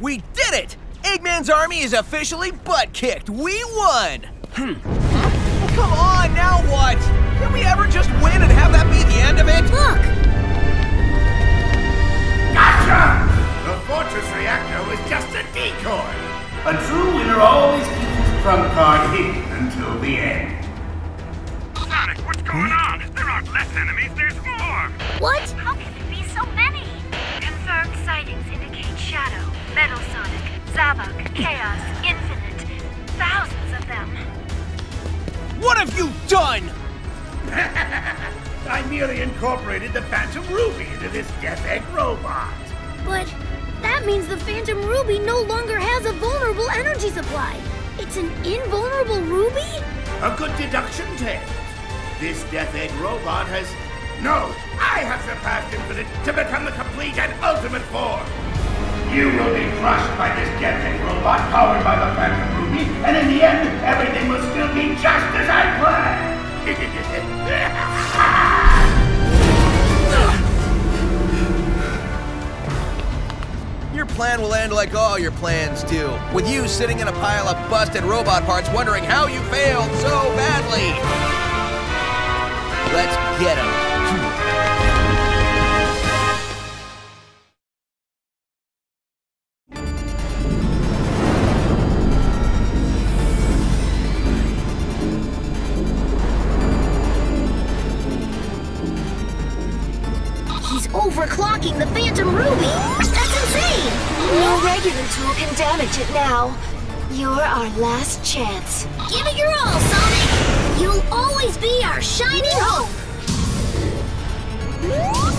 We did it! Eggman's army is officially butt-kicked. We won! Well, come on, now what? Can we ever just win and have that be the end of it? Look! Gotcha! The Fortress Reactor was just a decoy. A true winner always keeps his trump card hidden until the end. Sonic, what's going on? There aren't less enemies, there's more! What? How can there be so many? Confirmed sightings indicate Shadow, Metal Sonic, Zavok, Chaos, Infinite. Thousands of them. What have you done? I merely incorporated the Phantom Ruby into this Death Egg Robot. But that means the Phantom Ruby no longer has a vulnerable energy supply. It's an invulnerable Ruby? A good deduction, Ted. This Death Egg Robot has... No! I have surpassed Infinite to become the complete and ultimate form! You will be crushed by this Death Egg Robot powered by the Phantom Ruby, and in the end, everything will still be just as I planned! Your plan will end like all your plans do, with you sitting in a pile of busted robot parts wondering how you failed so badly. Let's get 'em. Overclocking the Phantom Ruby? That's insane! No regular tool can damage it now. You're our last chance. Give it your all, Sonic! You'll always be our shining hope! Ha!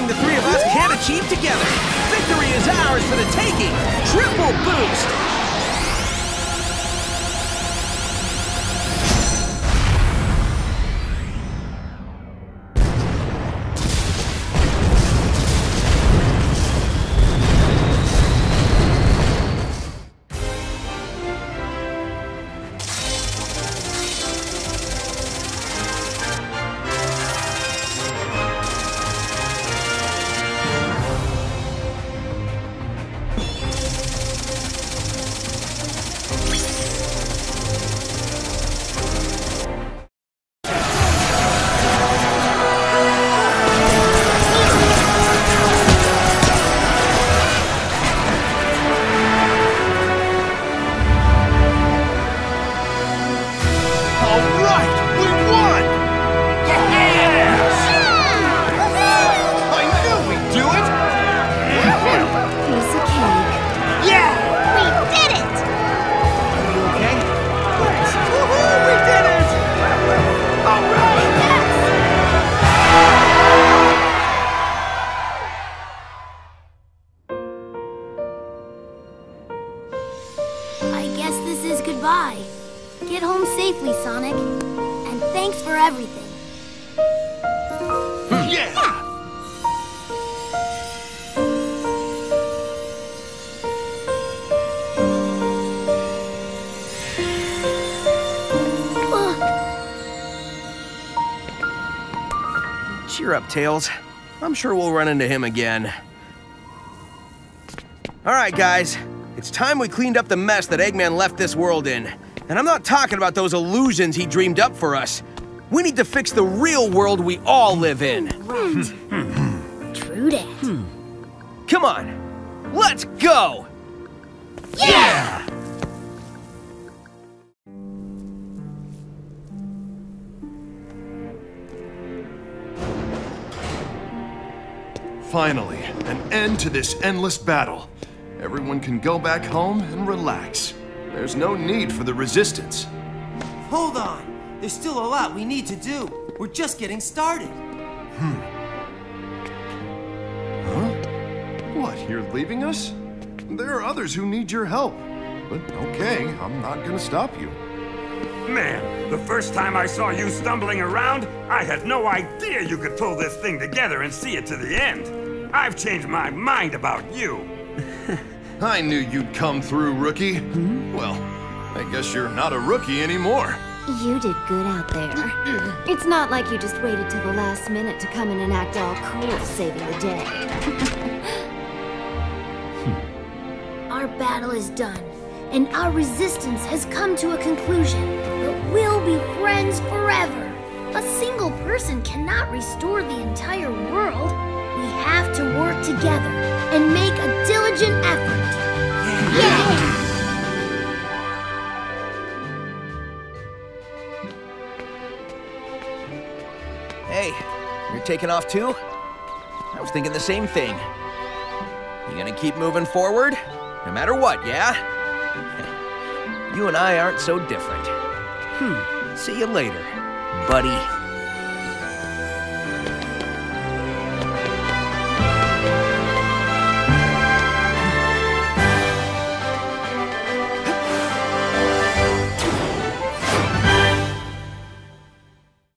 everything the three of us can achieve together. Victory is ours for the taking. Triple boost. Cheer up, Tails. I'm sure we'll run into him again. All right, guys. It's time we cleaned up the mess that Eggman left this world in. And I'm not talking about those illusions he dreamed up for us. We need to fix the real world we all live in. Right. True that. Come on. Let's go! Yeah! Finally, an end to this endless battle. Everyone can go back home and relax. There's no need for the resistance. Hold on. There's still a lot we need to do. We're just getting started. Huh? What, you're leaving us? There are others who need your help. But okay, I'm not gonna stop you. Man, the first time I saw you stumbling around, I had no idea you could pull this thing together and see it to the end. I've changed my mind about you. I knew you'd come through, rookie. Well, I guess you're not a rookie anymore. You did good out there. It's not like you just waited till the last minute to come in and act all cool saving the day. Our battle is done, and our resistance has come to a conclusion. We'll be friends forever. A single person cannot restore the entire world. We have to work together and make a diligent effort. Yeah! Hey, you're taking off too? I was thinking the same thing. You gonna keep moving forward? No matter what, yeah? You and I aren't so different. See you later, buddy.